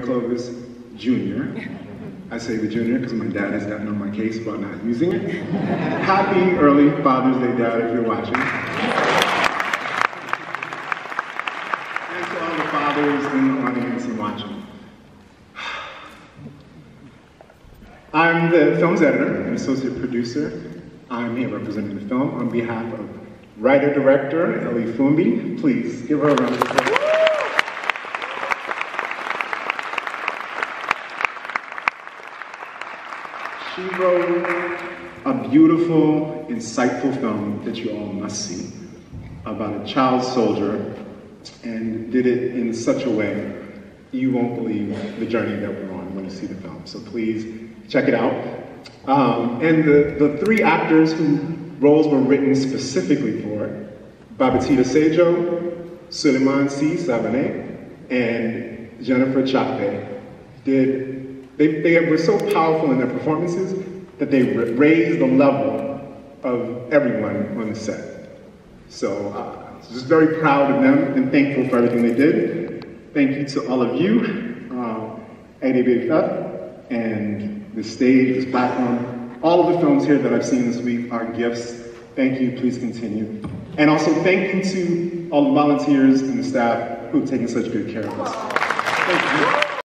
Mary Clovis Jr. I say the junior because my dad is gotten on my case about not using it. Happy early Father's Day, Dad, if you're watching. And to all the fathers in the audience and watching. I'm the film's editor and associate producer. I'm here representing the film on behalf of writer-director Ellie Foumbi. Please give her a round of applause. She wrote a beautiful, insightful film that you all must see about a child soldier, and did it in such a way you won't believe the journey that we're on when you see the film. So please check it out. And the three actors whose roles were written specifically for it, Babetida Sadjo, Souléymane Sy Savané, and Jennifer Tchiakpe, They were so powerful in their performances that they raised the level of everyone on the set. So just very proud of them and thankful for everything they did. Thank you to all of you, and the stage, this platform, all of the films here that I've seen this week are gifts. Thank you, please continue. And also thank you to all the volunteers and the staff who've taken such good care of us. Thank you.